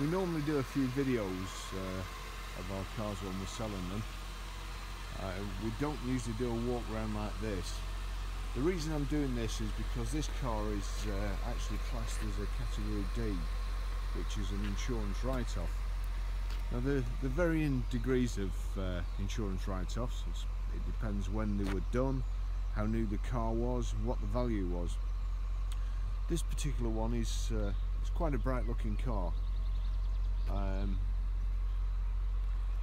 We normally do a few videos of our cars when we're selling them. We don't usually do a walk around like this. The reason I'm doing this is because this car is actually classed as a category D, which is an insurance write-off. Now the varying degrees of insurance write-offs, it depends when they were done, how new the car was, what the value was. This particular one is it's quite a bright looking car.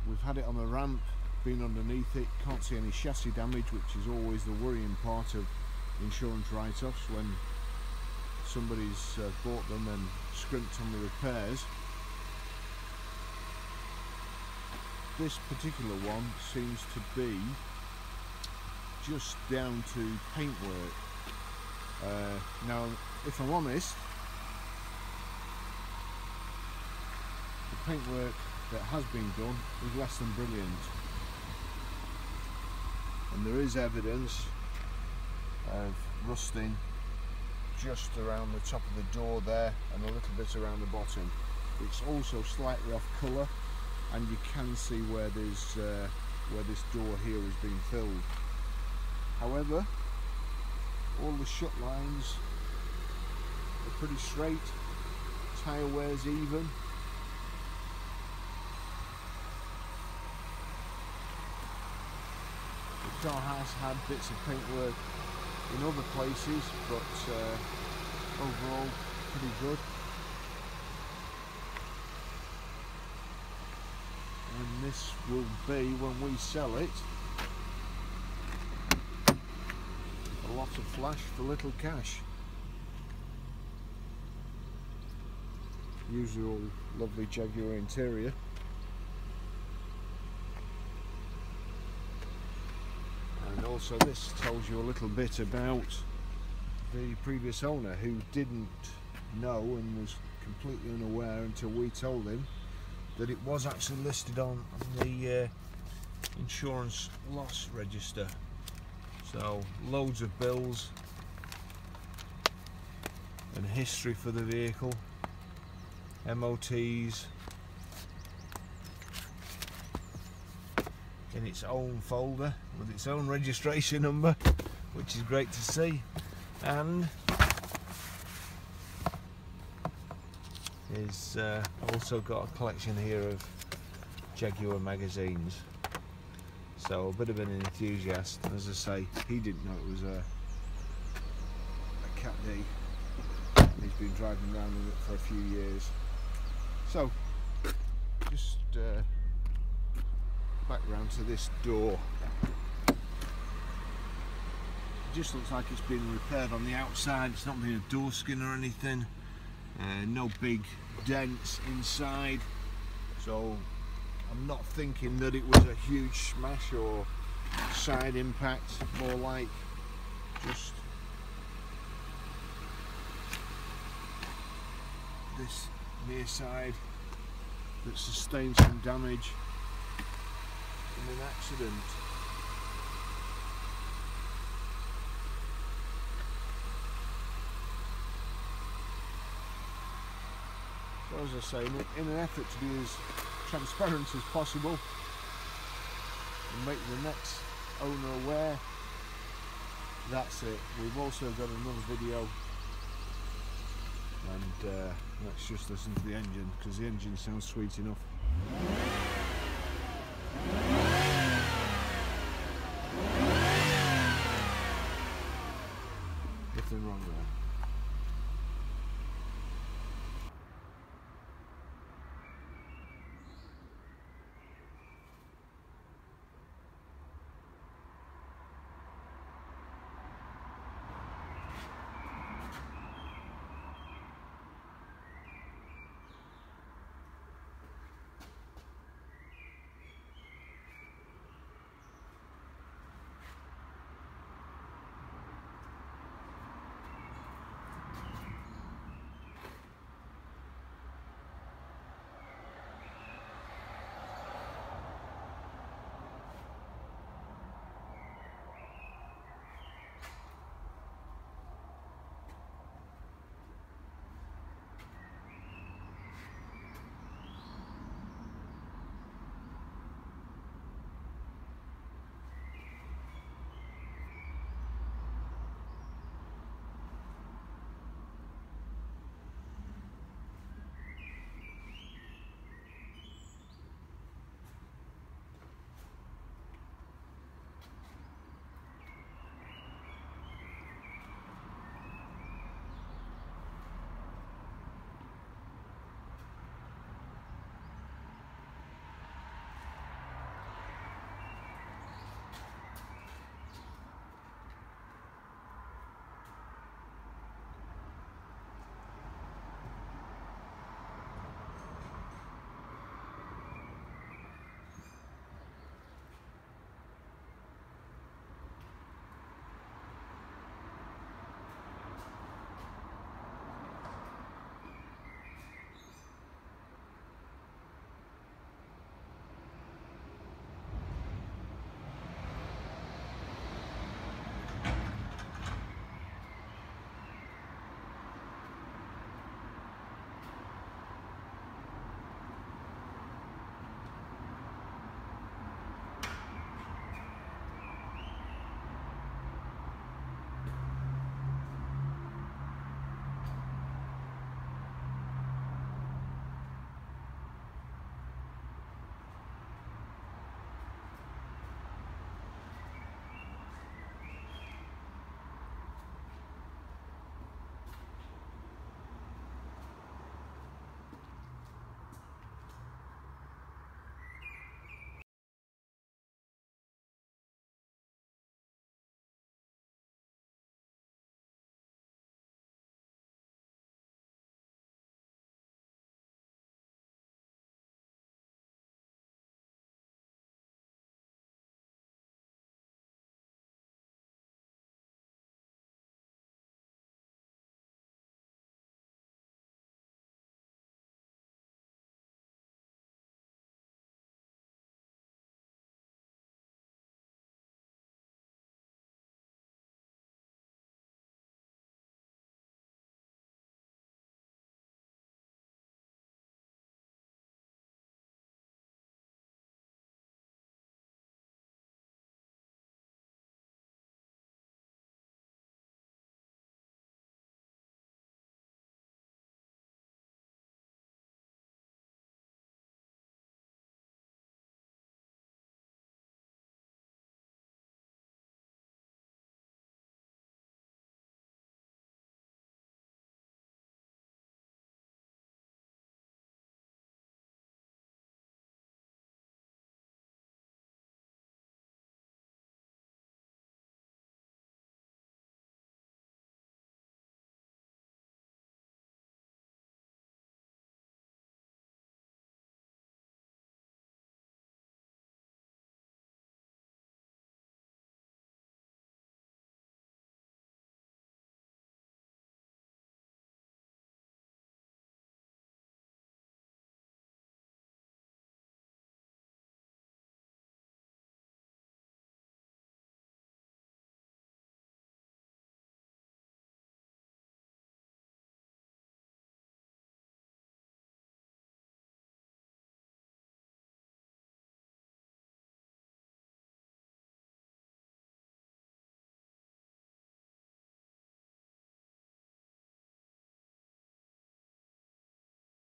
We've had it on the ramp, been underneath it, can't see any chassis damage, which is always the worrying part of insurance write-offs when somebody's bought them and scrimped on the repairs. This particular one seems to be just down to paintwork. Now, if I'm honest, the paintwork that has been done is less than brilliant, and there is evidence of rusting just around the top of the door there and a little bit around the bottom. It's also slightly off colour, and you can see where this door here has been filled. However, all the shut lines are pretty straight, tyre wear's even. The car has had bits of paintwork in other places, but overall pretty good. And this will be, when we sell it, a lot of flash for little cash. Usual lovely Jaguar interior. And also this tells you a little bit about the previous owner, who didn't know and was completely unaware until we told him that it was actually listed on the insurance loss register. So loads of bills and history for the vehicle, MOTs, in its own folder with its own registration number, which is great to see, and is also got a collection here of Jaguar magazines. So a bit of an enthusiast, and as I say, he didn't know it was a Cat D, and he's been driving around with it for a few years. So just back round to this door. It just looks like it's been repaired on the outside. It's not been a door skin or anything. No big dents inside, so I'm not thinking that it was a huge smash or side impact, more like just this near side that sustained some damage in an accident. So as I say, in an effort to be as transparent as possible and make the next owner aware, that's it. We've also got another video, and let's just listen to the engine, because the engine sounds sweet enough. Nothing wrong there.